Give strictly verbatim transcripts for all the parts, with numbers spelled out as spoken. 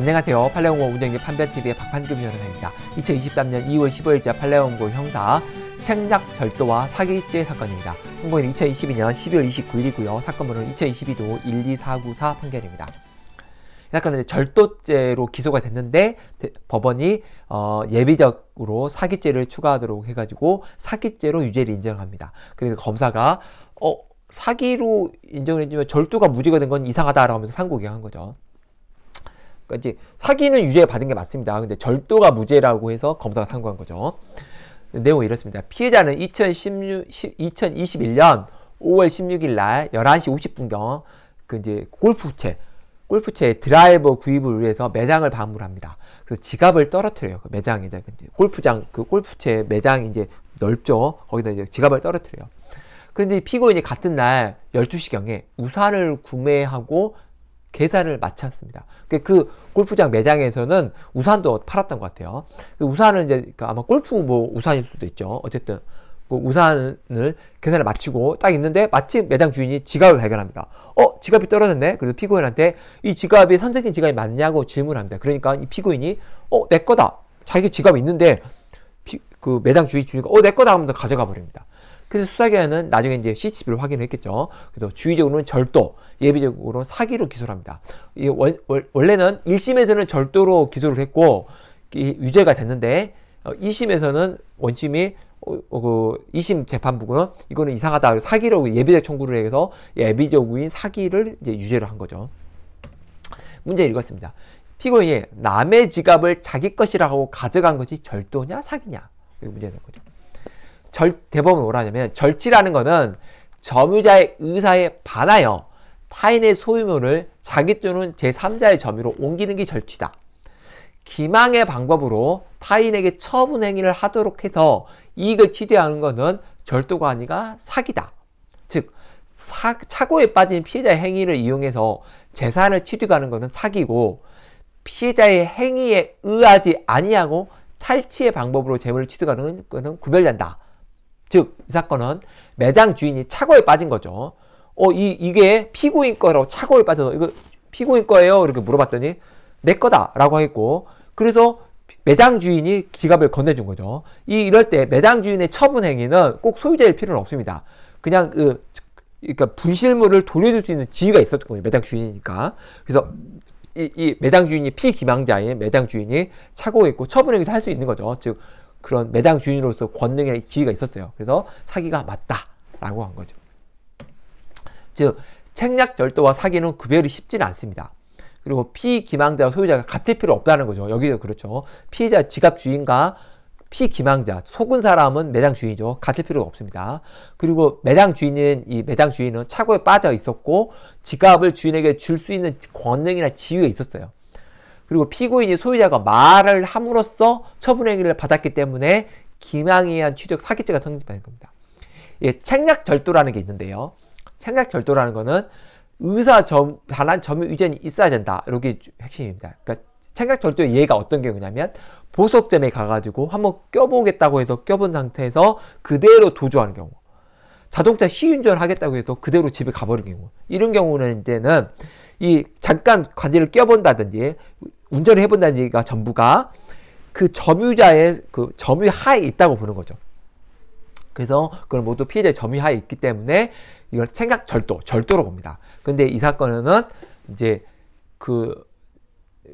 안녕하세요. 판례공보 운영기 판변티비의 박판금 변호사입니다. 이천이십삼년 이월 십오일자 판례공보 형사 책략 절도와 사기죄 사건입니다. 선고일은 이천이십이년 십이월 이십구일이고요. 사건번호는 이천이십이도 일이사구사 판결입니다. 이 사건은 절도죄로 기소가 됐는데 법원이 어, 예비적으로 사기죄를 추가하도록 해가지고 사기죄로 유죄를 인정합니다. 그래서 검사가 어 사기로 인정을 해주면 절도가 무죄가 된 건 이상하다라고 하면서 상고기각한 거죠. 그러니까 이제 사기는 유죄 받은 게 맞습니다. 근데 절도가 무죄라고 해서 검사가 상고한 거죠. 내용이 이렇습니다. 피해자는 이천이십일년 오월 십육일 날 열한시 오십분경 그 이제 골프채, 골프채 드라이버 구입을 위해서 매장을 방문합니다. 그래서 지갑을 떨어뜨려요. 그 매장에 이제 골프장 그 골프채 매장이 이제 넓죠. 거기다 이제 지갑을 떨어뜨려요. 근데 피고인이 같은 날 열두시경에 우산을 구매하고 계산을 마쳤습니다. 그 골프장 매장에서는 우산도 팔았던 것 같아요. 그 우산은 이제 아마 골프 뭐 우산일 수도 있죠. 어쨌든 그 우산을 계산을 마치고 딱 있는데 마침 매장 주인이 지갑을 발견합니다. 어? 지갑이 떨어졌네? 그래서 피고인한테 이 지갑이 선생님 지갑이 맞냐고 질문합니다. 그러니까 이 피고인이 어? 내 거다! 자기 지갑이 있는데 피, 그 매장 주인 주인이 어? 내 거다! 하면서 가져가 버립니다. 그래서 수사기관은 나중에 이제 씨씨티비를 확인했겠죠. 그래서 주의적으로는 절도, 예비적으로는 사기로 기소를 합니다. 이게 월, 월, 원래는 일심에서는 절도로 기소를 했고 이, 유죄가 됐는데 어, 이심에서는 원심이 어, 어, 그 이심 재판부는 이거는 이상하다 사기로 예비적 청구를 해서 예비적인 사기를 이제 유죄를 한 거죠. 문제 읽었습니다. 피고인이 남의 지갑을 자기 것이라고 가져간 것이 절도냐 사기냐 이게 문제가 된 거죠. 절, 대법은 뭐라 하냐면 절취라는 것은 점유자의 의사에 반하여 타인의 소유물을 자기 또는 제삼자의 점유로 옮기는 게 절취다. 기망의 방법으로 타인에게 처분 행위를 하도록 해서 이익을 취득하는 것은 절도가 아니라 사기다. 즉 사, 착오에 빠진 피해자의 행위를 이용해서 재산을 취득하는 것은 사기고 피해자의 행위에 의하지 아니하고 탈취의 방법으로 재물을 취득하는 것은 구별된다. 즉, 이 사건은 매장 주인이 착오에 빠진 거죠. 어, 이, 이게 피고인 거라고 착오에 빠져서, 이거 피고인 거예요? 이렇게 물어봤더니, 내 거다! 라고 했고, 그래서 매장 주인이 지갑을 건네준 거죠. 이, 이럴 때 매장 주인의 처분 행위는 꼭 소유자일 필요는 없습니다. 그냥 그, 그러니까 분실물을 돌려줄 수 있는 지위가 있었던 거예요. 매장 주인이니까. 그래서, 이, 이 매장 주인이 피기망자인 매장 주인이 착오에 있고 처분 행위도 할 수 있는 거죠. 즉, 그런 매장 주인으로서 권능의 지위가 있었어요. 그래서 사기가 맞다라고 한 거죠. 즉, 책략 절도와 사기는 구별이 쉽지는 않습니다. 그리고 피기망자와 소유자가 같을 필요 없다는 거죠. 여기도 그렇죠. 피해자 지갑 주인과 피기망자, 속은 사람은 매장 주인이죠. 같을 필요가 없습니다. 그리고 매장 주인은, 이 매장 주인은 착오에 빠져 있었고, 지갑을 주인에게 줄 수 있는 권능이나 지위가 있었어요. 그리고 피고인이 소유자가 말을 함으로써 처분행위를 받았기 때문에 기망에 의한 취득 사기죄가 성립되는 겁니다. 예, 책략절도라는 게 있는데요. 책략절도라는 거는 의사 점, 반한 점유 의견이 있어야 된다. 이게 핵심입니다. 그러니까 책략절도의 예가 어떤 경우냐면 보석점에 가가지고 한번 껴보겠다고 해서 껴본 상태에서 그대로 도주하는 경우, 자동차 시운전을 하겠다고 해서 그대로 집에 가버리는 경우, 이런 경우는 이제는 이 잠깐 관제를 껴본다든지 운전을 해본다든지가 전부가 그 점유자의 그 점유 하에 있다고 보는 거죠. 그래서 그걸 모두 피해자의 점유 하에 있기 때문에 이걸 책략 절도, 절도로 봅니다. 근데 이 사건은 이제 그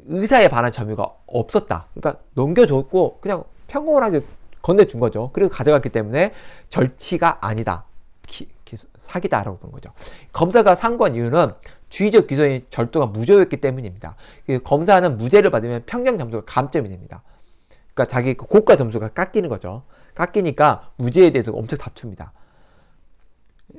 의사에 반한 점유가 없었다. 그러니까 넘겨줬고 그냥 평온하게 건네준 거죠. 그래서 가져갔기 때문에 절취가 아니다. 기, 기, 사기다라고 보는 거죠. 검사가 상고한 이유는 주의적 기소인 절도가 무죄였기 때문입니다. 검사는 무죄를 받으면 평균 점수가 감점이 됩니다. 그러니까 자기 고가 점수가 깎이는 거죠. 깎이니까 무죄에 대해서 엄청 다툽니다.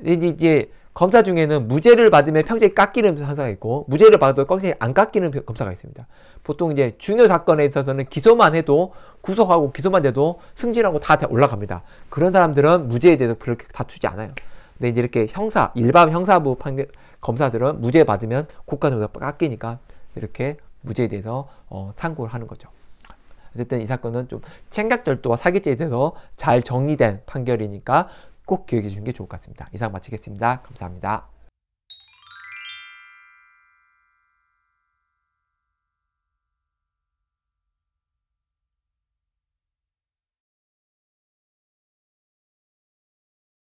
이제 검사 중에는 무죄를 받으면 평생 깎이는 판사가 있고 무죄를 받아도 평생 안 깎이는 검사가 있습니다. 보통 이제 중요 사건에 있어서는 기소만 해도 구속하고 기소만 돼도 승진하고 다 올라갑니다. 그런 사람들은 무죄에 대해서 그렇게 다투지 않아요. 근데 이제 이렇게 형사, 일반 형사부 판결, 검사들은 무죄 받으면 고가 점수가 깎이니까 이렇게 무죄에 대해서 어, 상고를 하는 거죠. 어쨌든 이 사건은 좀 책략절도와 사기죄에 대해서 잘 정리된 판결이니까 꼭 기억해 주시는 게 좋을 것 같습니다. 이상 마치겠습니다. 감사합니다.